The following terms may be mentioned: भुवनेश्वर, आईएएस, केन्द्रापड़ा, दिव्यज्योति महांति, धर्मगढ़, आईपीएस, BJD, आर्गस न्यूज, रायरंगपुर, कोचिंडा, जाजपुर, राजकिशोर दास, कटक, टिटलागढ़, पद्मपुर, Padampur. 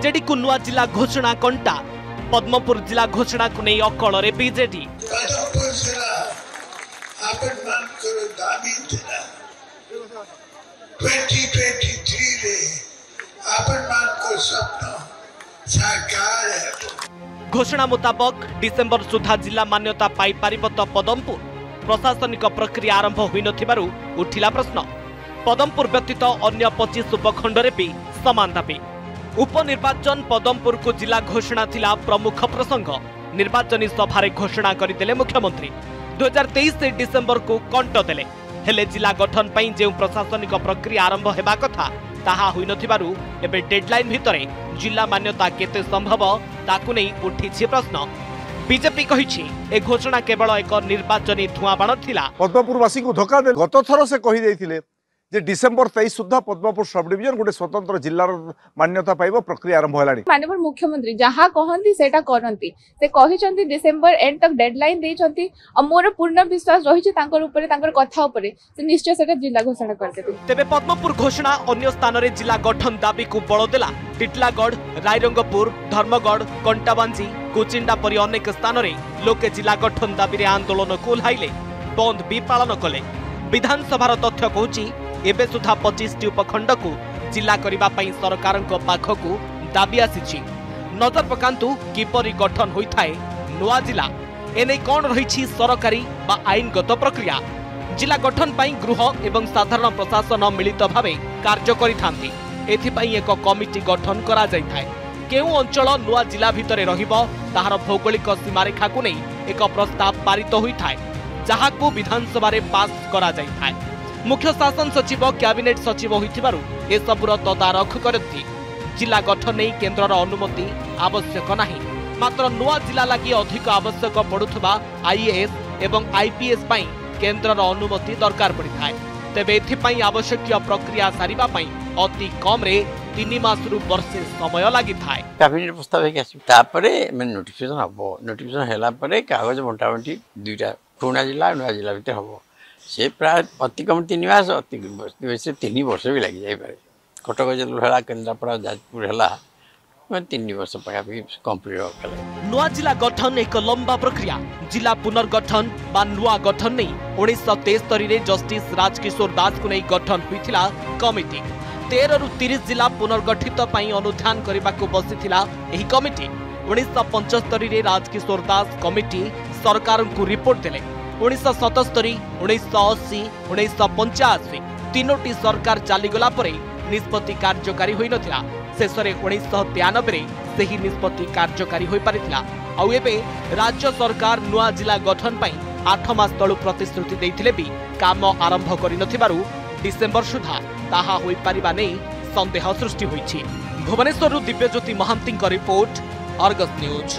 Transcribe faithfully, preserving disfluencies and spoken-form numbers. BJD को नुआ जिला घोषणा कंटा पद्मपुर जिला घोषणा को नहीं अकल रे बीजेडी घोषणा मुताबक डिसेंबर सुधा जिला मान्यता पाई पारिब तो पदमपुर प्रशासनिक प्रक्रिया आरंभ होई नथिबारु उठिला प्रश्न पदमपुर व्यतीत अन्य पच्चीस उपखंडरे भी समान दाबी। उपनिर्वाचन पदमपुर को जिला घोषणा थिला प्रमुख प्रसंग। निर्वाचन सभारे घोषणा करदेले मुख्यमंत्री दो हज़ार तेईस डिसेंबर को कंट देले हेले जिला गठन पई जे प्रशासनिक प्रक्रिया आरंभ हेबा कथा ताहा होई नथिबारु एबे डेडलाइन भितरे जिला मान्यता केते संभव ताकु नै उठिछि प्रश्न। बीजेपी कहिछि ए घोषणा केवल एक निर्वाचन धुआबाण थिला। पद्मपुरवासी को धोखा दे गत थर से कहि दैथिले जे डिसेंबर तेईस सुधा पद्मपुर सब डिविजन गोटे स्वतंत्र जिल्लार मान्यता पाइबो प्रक्रिया आरंभ हलाणी। माननीय मुख्यमंत्री जहां कहंती सेटा करंती से कहिचंती डिसेंबर एंड तक डेडलाइन देचंती और मोर पूर्ण विश्वास रहिछि तांकर ऊपर तांकर कथा ऊपर से निश्चय सेटा जिल्ला घोषणा करते। तबे पद्मपुर घोषणा अन्य स्थान रे जिला गठन दाबी को बळ देला। टिटलागढ़ रायरंगपुर धर्मगढ़ कंटाबांजी कोचिंडा परि अनेक स्थान रे लोके जिला गठन दाबी रे आंदोलन को उल्हाइले बंद भी पालन कले। विधानसभा तथ्य कहछि एबे सुधा पच्चीस टी उपखंड को जिला करिबा पई सरकार को पाखकु दाबी आसीछि। नजर पकांतु किपरि गठन होई थाए नोआ जिला एने कोन रहिछि सरकारी बा आईनगत प्रक्रिया। जिला गठन पई गृह एवं साधारण प्रशासन मिलित भावे कार्य करिथांती। एथि पई एक कमिटी गठन करा जाय थाए। केउ अंचल नोआ जिला भितरे रहिबो ताहार भौगोलिक सीमा रेखा को नै एक प्रस्ताव पारित होई थाए जहाको विधानसभा रे पास करा जाय थाए। मुख्य शासन सचिव कैबिनेट सचिव होइथिबारु ए सबुर तदारख करथि। जिला गठन नै केन्द्रर अनुमति आवश्यक नाही, मात्र नुआ जिला लागि अधिक आवश्यक पडुथबा आईएएस एवं आईपीएस पई केन्द्रर अनुमति दरकार पडिथाय। तेबे एथि पई आवश्यक प्रक्रिया सारिबा पई अति कम रे तीन मास रु वर्षे समय लागि थाय। कैबिनेट प्रस्ताव हे आसी तापरे मे नोटिफिकेशन हबो। नोटिफिकेशन हेला परे कागज मोटामोटी दुटा पुणा जिला नुआ जिला बिते हबो। से प्राय अति कम तीन मास अति वैसे तीन वर्ष भी लग जाए। कटक जिला केन्द्रापड़ा जाजपुर है तीन वर्ष कम्प्लीट होगा। नुआ जिला गठन एक लंबा प्रक्रिया। जिला पुनर्गठन बा नुआ गठन नहीं उन्नीस सौ तेस्तरी में जस्टिस राजकिशोर दास को नहीं गठन होता कमिटी। तेरह रु तीस जिला पुनर्गठित अनुधान करने को बसीथिला एही कमिटी। उन्नीस सौ पंचस्तरी में राजकिशोर दास कमिटी सरकार को रिपोर्ट देले। उन्नीस सौ सतस्तरी उन्नीस सौ अशी उन्नीस सौ पंचाशी तीनोटी सरकार चलीगला निष्पत्ति कार्यकारी होई नथिला। शेष में उन्नीस सौ तेयानबे से ही निष्पत्ति कार्यकारी हो पारी थिला। आउ एबे राज्य सरकार नुआ जिला गठन पई आठ मास तलु प्रतिश्रुति देइथिले भी काम आरंभ करि नथिबारु डिसेंबर सुधा ताहा होई पारिबा नै संदेह सृष्टि होईछि। भुवनेश्वर रु दिव्यज्योति महांतिक रिपोर्ट आर्गस न्यूज।